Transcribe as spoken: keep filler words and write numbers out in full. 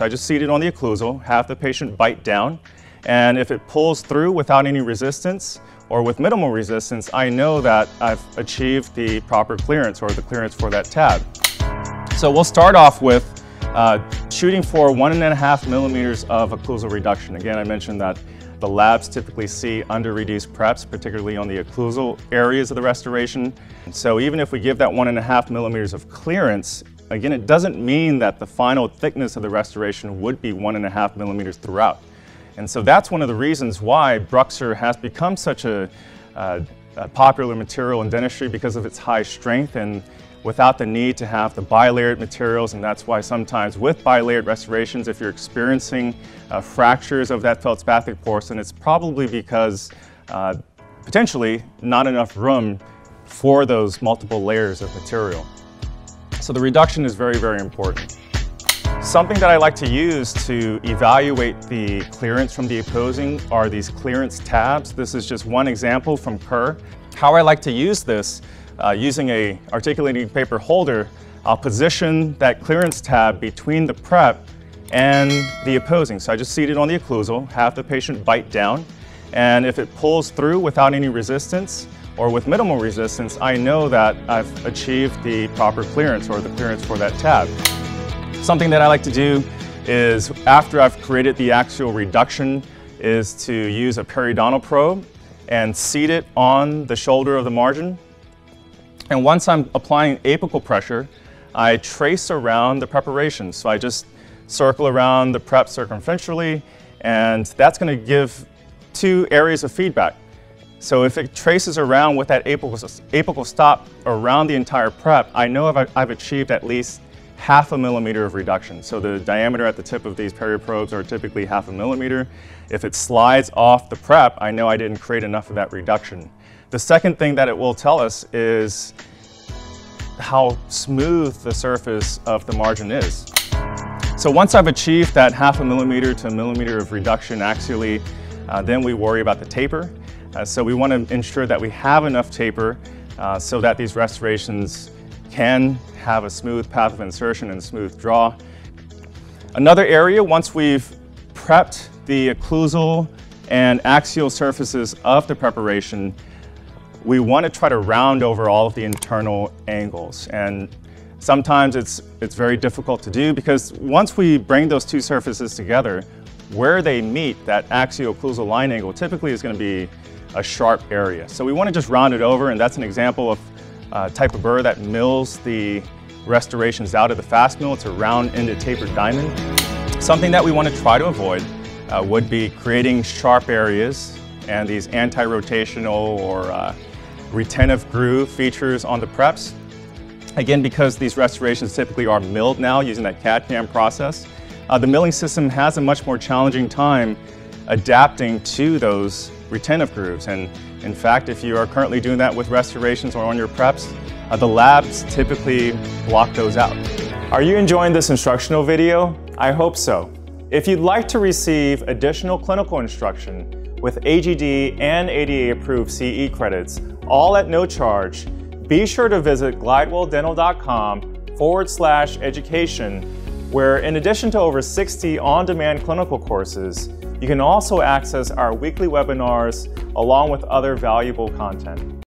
I just seated on the occlusal, have the patient bite down, and if it pulls through without any resistance or with minimal resistance, I know that I've achieved the proper clearance or the clearance for that tab. So we'll start off with uh, shooting for one and a half millimeters of occlusal reduction. Again, I mentioned that the labs typically see under-reduced preps, particularly on the occlusal areas of the restoration. And so even if we give that one and a half millimeters of clearance, again, it doesn't mean that the final thickness of the restoration would be one and a half millimeters throughout. And so that's one of the reasons why Bruxer has become such a, uh, a popular material in dentistry, because of its high strength and without the need to have the bilayered materials. And that's why sometimes with bilayered restorations, if you're experiencing uh, fractures of that feldspathic porcelain, it's probably because uh, potentially not enough room for those multiple layers of material. So the reduction is very, very important. Something that I like to use to evaluate the clearance from the opposing are these clearance tabs. This is just one example from Kerr. How I like to use this, uh, using a articulating paper holder, I'll position that clearance tab between the prep and the opposing. So I just seat it on the occlusal, have the patient bite down, and if it pulls through without any resistance, or with minimal resistance, I know that I've achieved the proper clearance or the clearance for that tab. Something that I like to do is, after I've created the axial reduction, is to use a periodontal probe and seat it on the shoulder of the margin. And once I'm applying apical pressure, I trace around the preparation. So I just circle around the prep circumferentially, and that's going to give two areas of feedback. So if it traces around with that apical, apical stop around the entire prep, I know I've, I've achieved at least half a millimeter of reduction. So the diameter at the tip of these perioprobes are typically half a millimeter. If it slides off the prep, I know I didn't create enough of that reduction. The second thing that it will tell us is how smooth the surface of the margin is. So once I've achieved that half a millimeter to a millimeter of reduction axially, uh, then we worry about the taper. Uh, so we want to ensure that we have enough taper uh, so that these restorations can have a smooth path of insertion and smooth draw. Another area, once we've prepped the occlusal and axial surfaces of the preparation, we want to try to round over all of the internal angles. And sometimes it's, it's very difficult to do, because once we bring those two surfaces together, where they meet, that axial occlusal line angle typically is going to be a sharp area. So we want to just round it over, and that's an example of a uh, type of burr that mills the restorations out of the fast mill. It's a round-ended tapered diamond. Something that we want to try to avoid uh, would be creating sharp areas and these anti-rotational or uh, retentive groove features on the preps. Again, because these restorations typically are milled now using that C A D-C A M process, uh, the milling system has a much more challenging time adapting to those retentive grooves. And in fact, if you are currently doing that with restorations or on your preps, uh, the labs typically block those out. Are you enjoying this instructional video? I hope so. If you'd like to receive additional clinical instruction with A G D and A D A approved C E credits, all at no charge, be sure to visit glidewelldental.com forward slash education, where in addition to over sixty on-demand clinical courses, you can also access our weekly webinars along with other valuable content.